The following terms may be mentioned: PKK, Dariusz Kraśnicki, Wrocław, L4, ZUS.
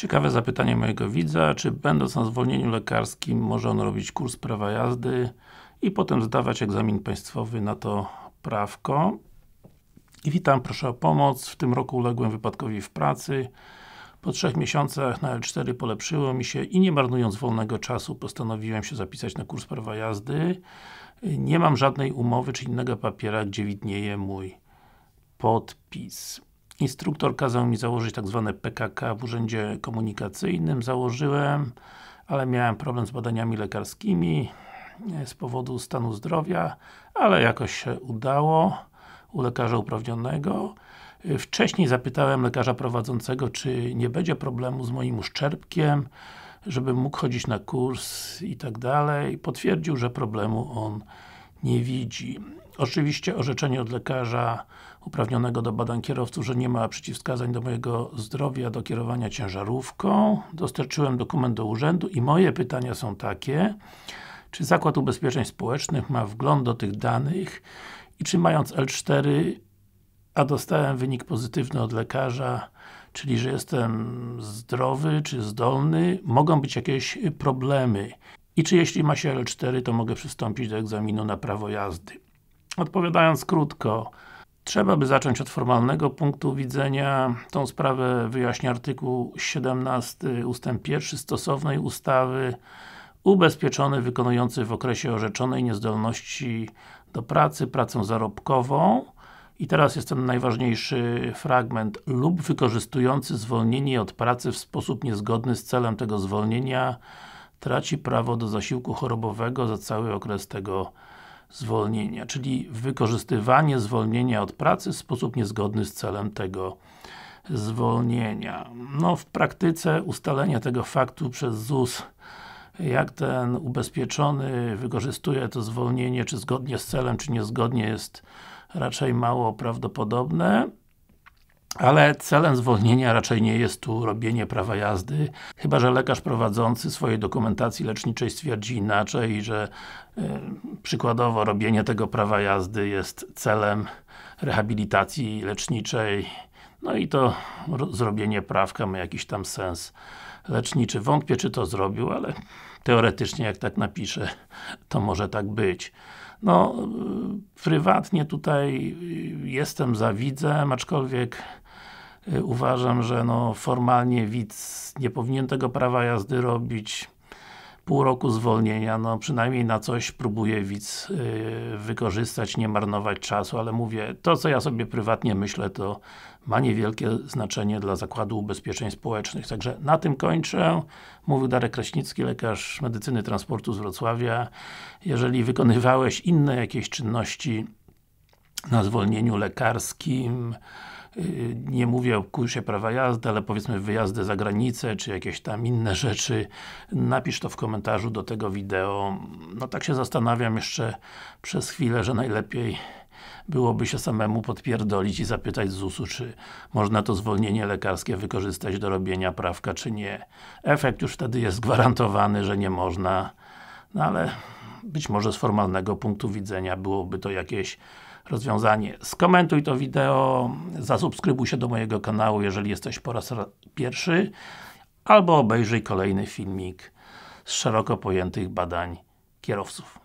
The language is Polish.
Ciekawe zapytanie mojego widza, czy będąc na zwolnieniu lekarskim może on robić kurs prawa jazdy i potem zdawać egzamin państwowy na to prawko. I witam, proszę o pomoc. W tym roku uległem wypadkowi w pracy. Po 3 miesiącach na L4 polepszyło mi się i nie marnując wolnego czasu postanowiłem się zapisać na kurs prawa jazdy. Nie mam żadnej umowy czy innego papiera, gdzie widnieje mój podpis. Instruktor kazał mi założyć tak zwane PKK w urzędzie komunikacyjnym. Założyłem, ale miałem problem z badaniami lekarskimi z powodu stanu zdrowia, ale jakoś się udało u lekarza uprawnionego. Wcześniej zapytałem lekarza prowadzącego, czy nie będzie problemu z moim uszczerbkiem, żebym mógł chodzić na kurs i tak dalej. Potwierdził, że problemu on nie widzi. Oczywiście orzeczenie od lekarza uprawnionego do badań kierowców, że nie ma przeciwwskazań do mojego zdrowia do kierowania ciężarówką. Dostarczyłem dokument do urzędu i moje pytania są takie: czy Zakład Ubezpieczeń Społecznych ma wgląd do tych danych i czy mając L4, a dostałem wynik pozytywny od lekarza, czyli że jestem zdrowy czy zdolny, mogą być jakieś problemy? I czy jeśli ma się L4, to mogę przystąpić do egzaminu na prawo jazdy? Odpowiadając krótko, trzeba by zacząć od formalnego punktu widzenia. Tą sprawę wyjaśnia artykuł 17 ust. 1 stosownej ustawy. Ubezpieczony wykonujący w okresie orzeczonej niezdolności do pracy pracę zarobkową. I teraz jest ten najważniejszy fragment. Lub wykorzystujący zwolnienie od pracy w sposób niezgodny z celem tego zwolnienia traci prawo do zasiłku chorobowego za cały okres tego zwolnienia. Czyli wykorzystywanie zwolnienia od pracy w sposób niezgodny z celem tego zwolnienia. No, w praktyce ustalenie tego faktu przez ZUS, jak ten ubezpieczony wykorzystuje to zwolnienie, czy zgodnie z celem, czy niezgodnie, jest raczej mało prawdopodobne. Ale celem zwolnienia raczej nie jest tu robienie prawa jazdy, chyba że lekarz prowadzący swojej dokumentacji leczniczej stwierdzi inaczej, że przykładowo robienie tego prawa jazdy jest celem rehabilitacji leczniczej, no i to zrobienie prawka ma jakiś tam sens leczniczy. Wątpię, czy to zrobił, ale teoretycznie, jak tak napiszę, to może tak być. No, prywatnie tutaj jestem za widzem, aczkolwiek uważam, że no, formalnie widz nie powinien tego prawa jazdy robić. Pół roku zwolnienia, no przynajmniej na coś próbuje widz wykorzystać, nie marnować czasu, ale mówię, to co ja sobie prywatnie myślę, to ma niewielkie znaczenie dla Zakładu Ubezpieczeń Społecznych. Także na tym kończę. Mówił Dariusz Kraśnicki, lekarz medycyny transportu z Wrocławia. Jeżeli wykonywałeś inne jakieś czynności na zwolnieniu lekarskim, nie mówię o kursie prawa jazdy, ale powiedzmy wyjazdy za granicę, czy jakieś tam inne rzeczy, napisz to w komentarzu do tego wideo. No tak się zastanawiam jeszcze przez chwilę, że najlepiej byłoby się samemu podpierdolić i zapytać ZUS-u, czy można to zwolnienie lekarskie wykorzystać do robienia prawka, czy nie. Efekt już wtedy jest gwarantowany, że nie można, no ale być może z formalnego punktu widzenia byłoby to jakieś rozwiązanie. Skomentuj to wideo, zasubskrybuj się do mojego kanału, jeżeli jesteś po raz pierwszy, albo obejrzyj kolejny filmik z szeroko pojętych badań kierowców.